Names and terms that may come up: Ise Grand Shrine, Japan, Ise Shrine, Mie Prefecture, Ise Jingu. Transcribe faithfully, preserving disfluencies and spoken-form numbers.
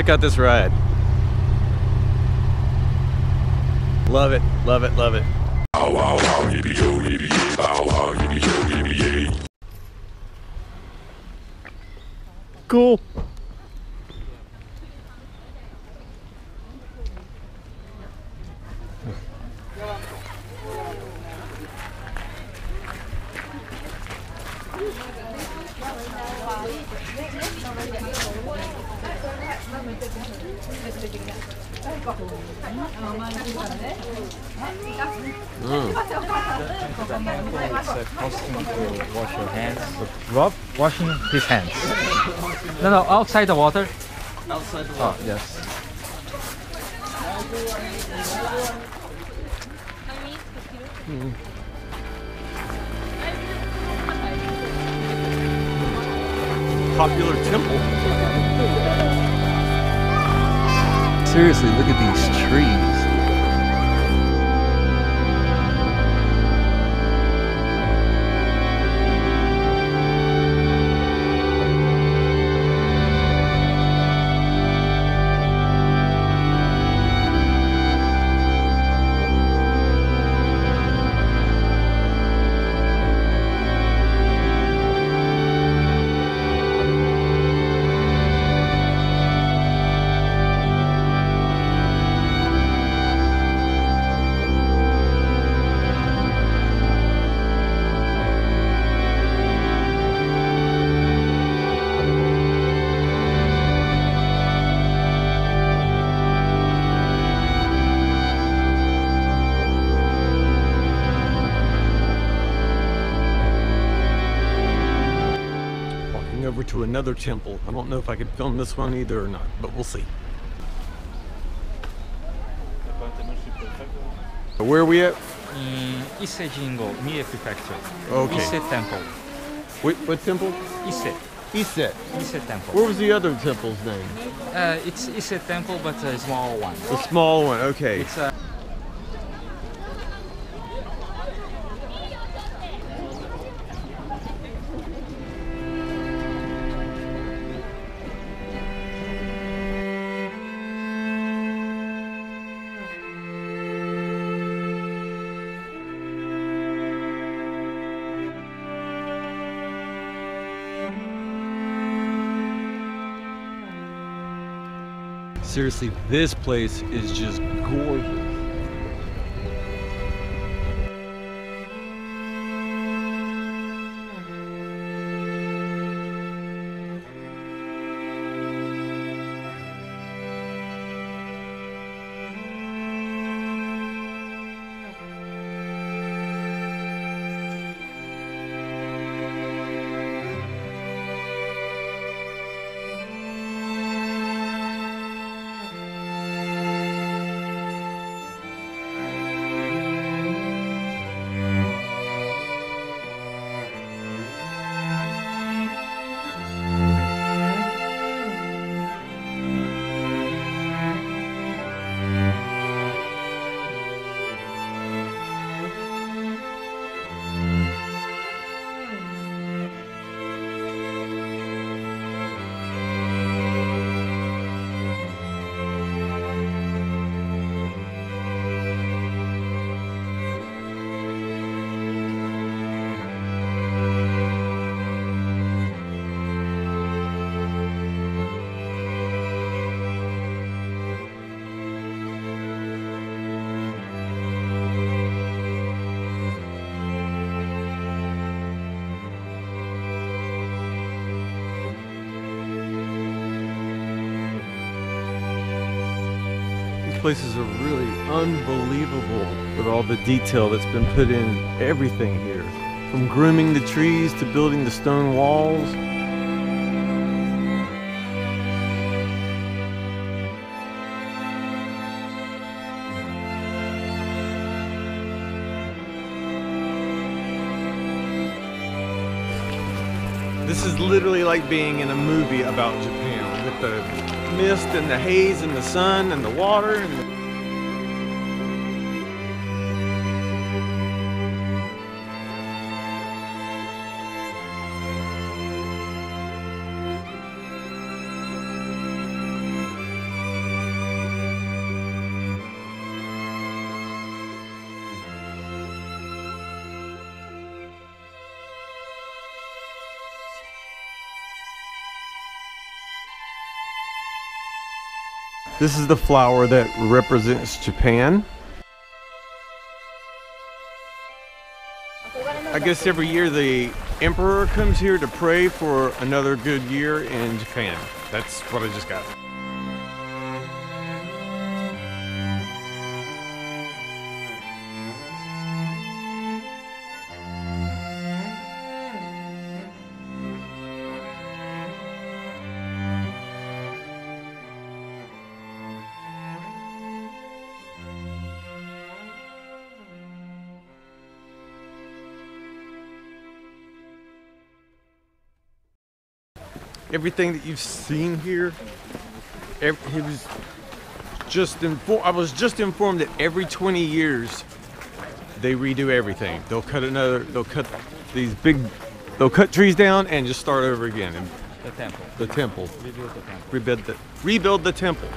Check out this ride. Love it, love it, love it. Cool. Rob washing his hands. No, no, outside the water. Outside the water. Oh, yes. Mm. Popular temple. Seriously, look at these trees. To another temple. I don't know if I could film this one either or not, but we'll see. Where are we at? In Ise Jingu, Mie Prefecture. Okay. Ise Temple. Wait, what temple? Ise. Ise. Ise Temple. What was the other temple's name? Uh, it's Ise Temple, but a small one. The small one, okay. It's a Seriously, this place is just gorgeous. This place is really unbelievable with all the detail that's been put in everything here. From grooming the trees to building the stone walls. This is literally like being in a movie about Japan with the mist and the haze and the sun and the water and the This is the flower that represents Japan. I guess every year the emperor comes here to pray for another good year in Japan. That's what I just got. Everything that you've seen here, every, it was just informed. I was just informed that every twenty years they redo everything. They'll cut another. They'll cut these big. They'll cut trees down and just start over again. And the temple. The temple. Rebuild the temple. Rebuild the rebuild the temple.